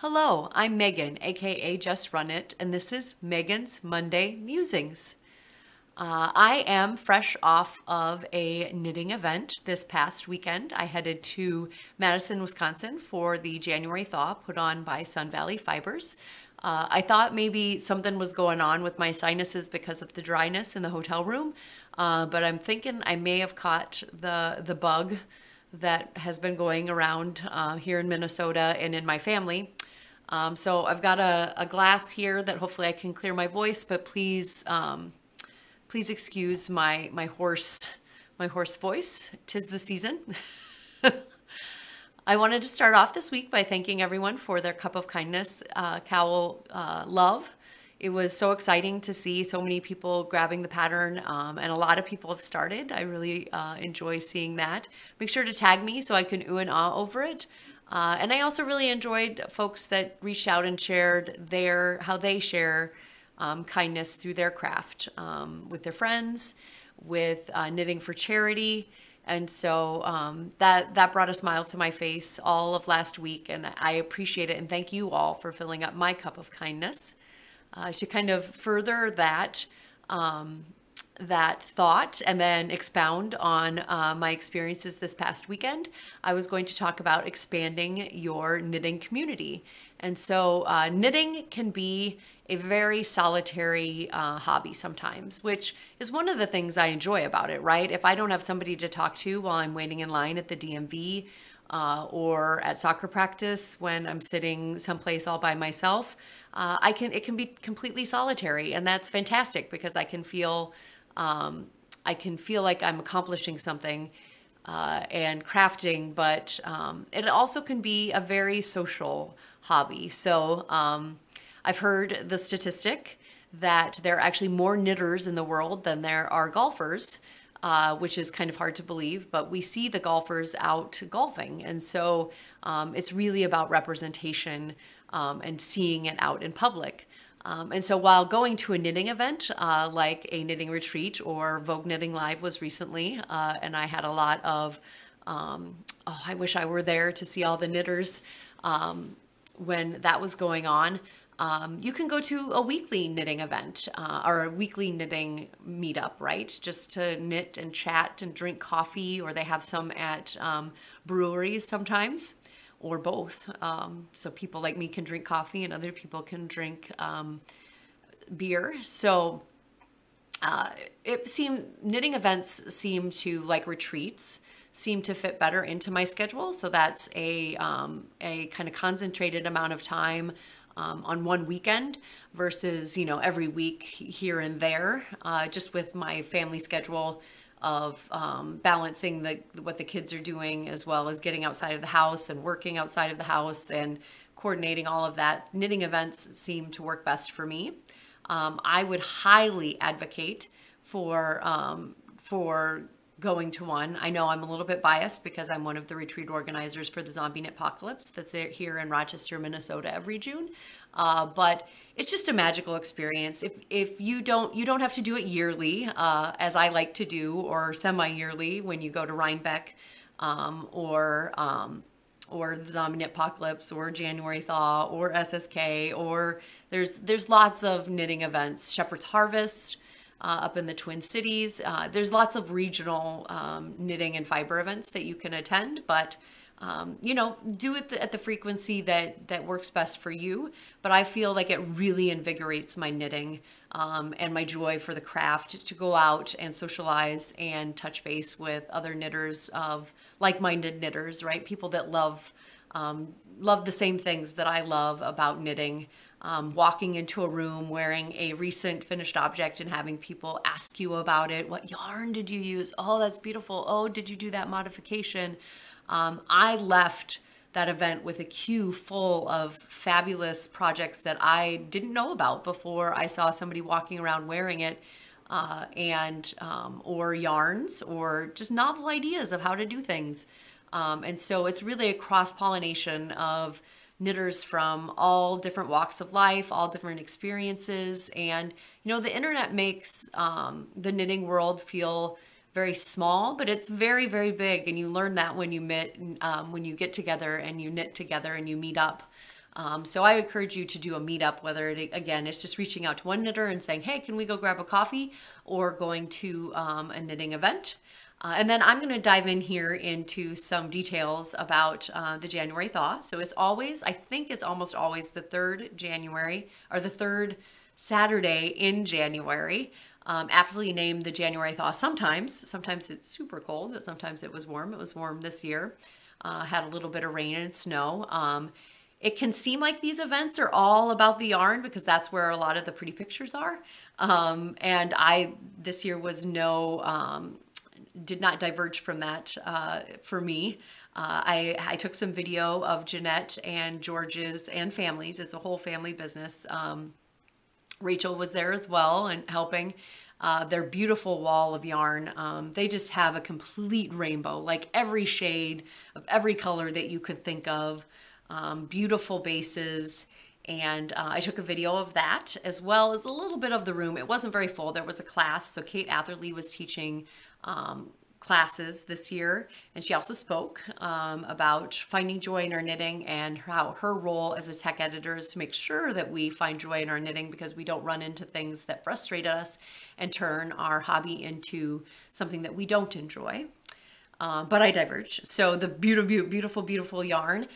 Hello, I'm Megan, aka Just Run It, and this is Megan's Monday Musings. I am fresh off of a knitting event this past weekend. I headed to Madison, Wisconsin for the January thaw put on by Sun Valley Fibers. I thought maybe something was going on with my sinuses because of the dryness in the hotel room, but I'm thinking I may have caught the bug that has been going around here in Minnesota and in my family. So I've got a glass here that hopefully I can clear my voice, but please please excuse my hoarse voice. 'Tis the season. I wanted to start off this week by thanking everyone for their cup of kindness, cowl love. It was so exciting to see so many people grabbing the pattern, and a lot of people have started. I really enjoy seeing that. Make sure to tag me so I can ooh and ah over it. And I also really enjoyed folks that reached out and shared how they share kindness through their craft with their friends, with knitting for charity. And so that brought a smile to my face all of last week, and I appreciate it, and thank you all for filling up my cup of kindness. To kind of further that thought and then expound on my experiences this past weekend, I was going to talk about expanding your knitting community. And so knitting can be a very solitary hobby sometimes, which is one of the things I enjoy about it, right? If I don't have somebody to talk to while I'm waiting in line at the DMV or at soccer practice when I'm sitting someplace all by myself, it can be completely solitary, and that's fantastic because I can feel like I'm accomplishing something and crafting, but it also can be a very social hobby. So I've heard the statistic that there are actually more knitters in the world than there are golfers, which is kind of hard to believe, but we see the golfers out golfing. And so it's really about representation and seeing it out in public. And so while going to a knitting event, like a knitting retreat or Vogue Knitting Live was recently, and I had a lot of, I wish I were there to see all the knitters when that was going on. You can go to a weekly knitting event or a weekly knitting meetup, right? Just to knit and chat and drink coffee, or they have some at breweries sometimes, or both. So people like me can drink coffee and other people can drink beer. So knitting events seem to, like retreats, seem to fit better into my schedule. So that's a kind of concentrated amount of time on one weekend versus, every week here and there, just with my family schedule of balancing what the kids are doing, as well as getting outside of the house and working outside of the house and coordinating all of that. Knitting events seem to work best for me. I would highly advocate for going to one. I know I'm a little bit biased because I'm one of the retreat organizers for the Zombie Knitpocalypse that's here in Rochester, Minnesota every June. But it's just a magical experience. If you don't have to do it yearly, as I like to do, or semi-yearly when you go to Rhinebeck, or the Zombie Knitpocalypse, or January Thaw, or SSK, or there's lots of knitting events. Shepherd's Harvest, up in the Twin Cities. There's lots of regional knitting and fiber events that you can attend, but do it at the frequency that works best for you. But I feel like it really invigorates my knitting and my joy for the craft to go out and socialize and touch base with other knitters, of like-minded knitters, right? People that love the same things that I love about knitting. Walking into a room wearing a recent finished object and having people ask you about it. What yarn did you use? Oh, that's beautiful. Oh, did you do that modification? I left that event with a queue full of fabulous projects that I didn't know about before I saw somebody walking around wearing it, or yarns, or just novel ideas of how to do things. And so it's really a cross-pollination of knitters from all different walks of life, all different experiences. And, the internet makes the knitting world feel very small, but it's very, very big. And you learn that when you get together and you knit together and you meet up. So I encourage you to do a meetup, whether it, again, it's just reaching out to one knitter and saying, hey, can we go grab a coffee, or going to a knitting event. And then I'm going to dive in here into some details about the January thaw. So it's always, I think it's almost always the third January, or the third Saturday in January. Aptly named the January thaw. Sometimes it's super cold, but sometimes it was warm. It was warm this year. Had a little bit of rain and snow. It can seem like these events are all about the yarn, because that's where a lot of the pretty pictures are. And I, this year was no... did not diverge from that for me. I took some video of Jeanette and George's and families. It's a whole family business. Rachel was there as well and helping. Their beautiful wall of yarn. They just have a complete rainbow, like every shade of every color that you could think of. Beautiful bases. And I took a video of that, as well as a little bit of the room. It wasn't very full. There was a class. So Kate Atherley was teaching classes this year, and she also spoke about finding joy in our knitting, and how her role as a tech editor is to make sure that we find joy in our knitting, because we don't run into things that frustrate us and turn our hobby into something that we don't enjoy. But I diverge. So the beautiful yarn.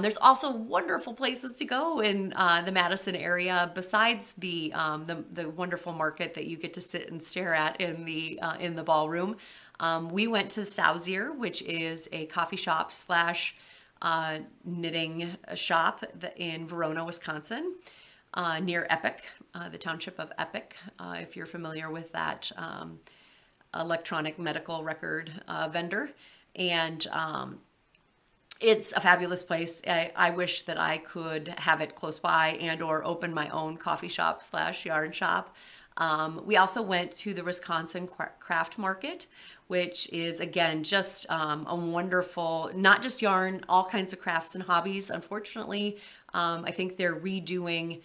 There's also wonderful places to go in the Madison area, besides the wonderful market that you get to sit and stare at in the ballroom. We went to Sauzier, which is a coffee shop slash knitting shop in Verona, Wisconsin, near Epic, the township of Epic, if you're familiar with that electronic medical record vendor. And it's a fabulous place. I wish that I could have it close by, and or open my own coffee shop slash yarn shop. We also went to the Wisconsin Craft Market, which is, again, just a wonderful, not just yarn, all kinds of crafts and hobbies. Unfortunately, I think they're redoing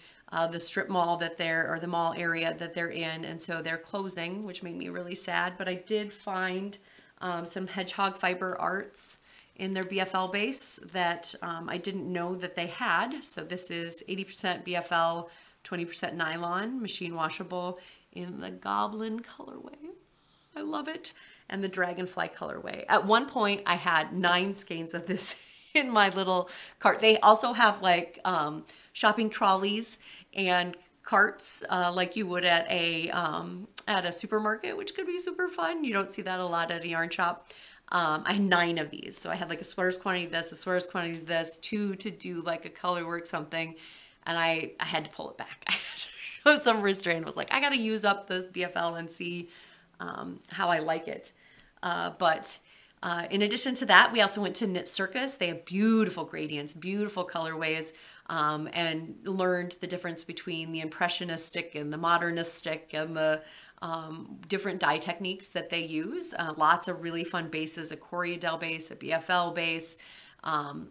the strip mall that they're, or the mall area that they're in, and so they're closing, which made me really sad. But I did find some Hedgehog Fiber Arts in their BFL base that I didn't know that they had. So this is 80% BFL, 20% nylon, machine washable, in the Goblin colorway. I love it. And the Dragonfly colorway. At one point I had 9 skeins of this in my little cart. They also have like shopping trolleys and carts like you would at a supermarket, which could be super fun. You don't see that a lot at a yarn shop. I had 9 of these. So I had like a sweater's quantity of this, a sweater's quantity of this, 2 to do like a color work something. And I had to pull it back. I had to show some restraint. I was like, I got to use up this BFL and see how I like it. But in addition to that, we also went to Knit Circus. They have beautiful gradients, beautiful colorways, and learned the difference between the impressionistic and the modernistic, and the different dye techniques that they use. Lots of really fun bases, a Corriedale base, a BFL base. And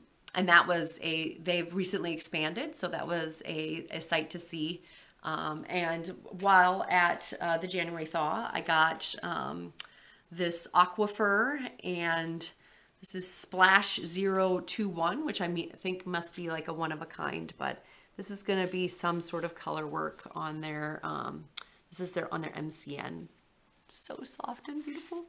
that was they've recently expanded, so that was a sight to see. And while at the January thaw, I got this aquifer, and this is Splash 021, which I think must be like a one-of-a-kind, but this is going to be some sort of color work on their, this is their, on their MCN. So soft and beautiful.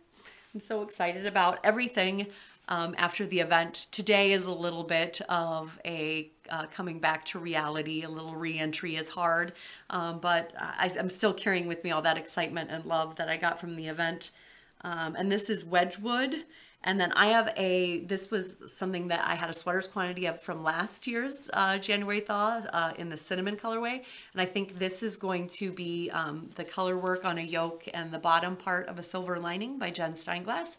I'm so excited about everything after the event. Today is a little bit of a coming back to reality. A little re-entry is hard, but I'm still carrying with me all that excitement and love that I got from the event. And this is Wedgwood. And then I have this was something that I had a sweater's quantity of from last year's January thaw in the cinnamon colorway. And I think this is going to be the color work on a yoke and the bottom part of a silver lining by Jen Steinglass.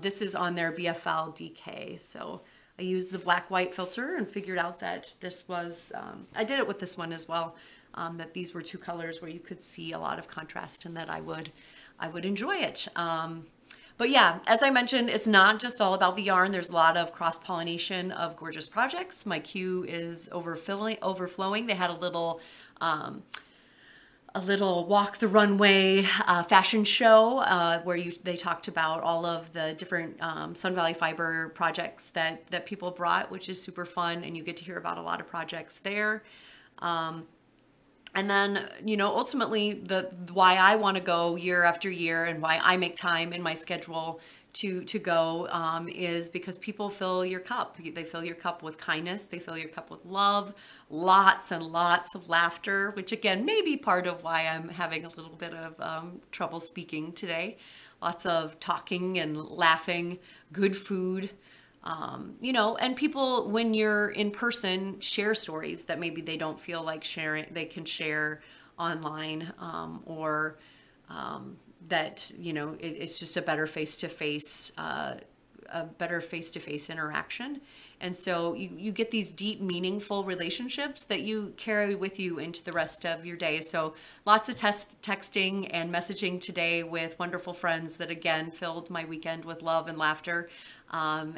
This is on their BFL DK. So I used the black white filter and figured out that this was, I did it with this one as well, that these were two colors where you could see a lot of contrast, and that I would enjoy it. But yeah, as I mentioned, it's not just all about the yarn. There's a lot of cross-pollination of gorgeous projects. My queue is overflowing. They had a little a little walk the runway fashion show where they talked about all of the different Sun Valley Fiber projects that people brought, which is super fun, and you get to hear about a lot of projects there. And then, you know, ultimately why I want to go year after year and why I make time in my schedule to go is because people fill your cup. They fill your cup with kindness. They fill your cup with love, lots and lots of laughter, which again may be part of why I'm having a little bit of trouble speaking today. Lots of talking and laughing, good food. You know, and people, when you're in person, share stories that maybe they don't feel like sharing, they can share online, or, that, you know, it's just a better face-to-face interaction. And so you get these deep, meaningful relationships that you carry with you into the rest of your day. So lots of texting and messaging today with wonderful friends that, again, filled my weekend with love and laughter. And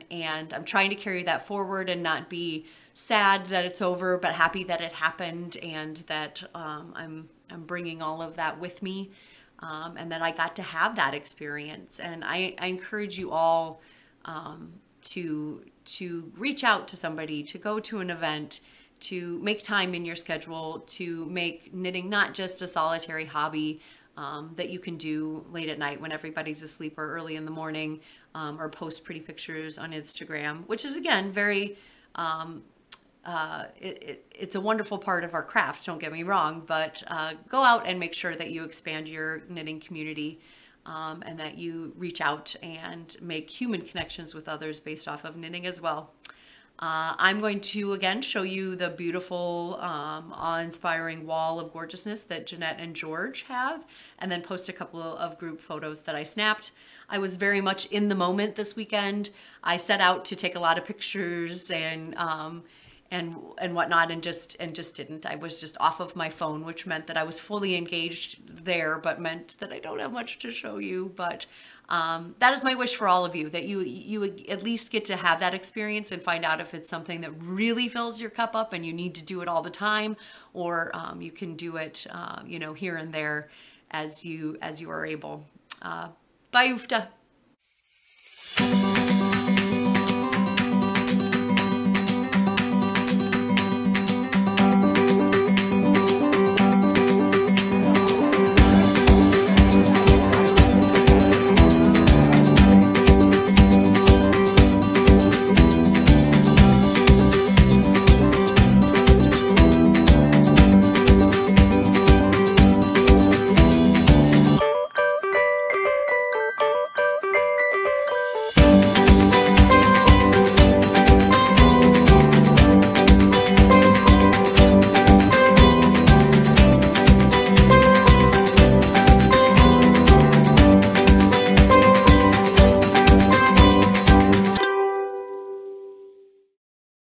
I'm trying to carry that forward and not be sad that it's over, but happy that it happened, and that I'm bringing all of that with me, and that I got to have that experience. And I encourage you all to reach out to somebody, to go to an event, to make time in your schedule, to make knitting not just a solitary hobby that you can do late at night when everybody's asleep, or early in the morning, or post pretty pictures on Instagram, which is, again, very, it's a wonderful part of our craft, don't get me wrong, but go out and make sure that you expand your knitting community, and that you reach out and make human connections with others based off of knitting as well. I'm going to, again, show you the beautiful, awe-inspiring wall of gorgeousness that Jeanette and George have, and then post a couple of group photos that I snapped. I was very much in the moment this weekend. I set out to take a lot of pictures and whatnot, and just didn't. I was just off of my phone, which meant that I was fully engaged there, but meant that I don't have much to show you. But that is my wish for all of you, that you at least get to have that experience and find out if it's something that really fills your cup up and you need to do it all the time, or you can do it, you know, here and there as you are able. Bye, Ufta.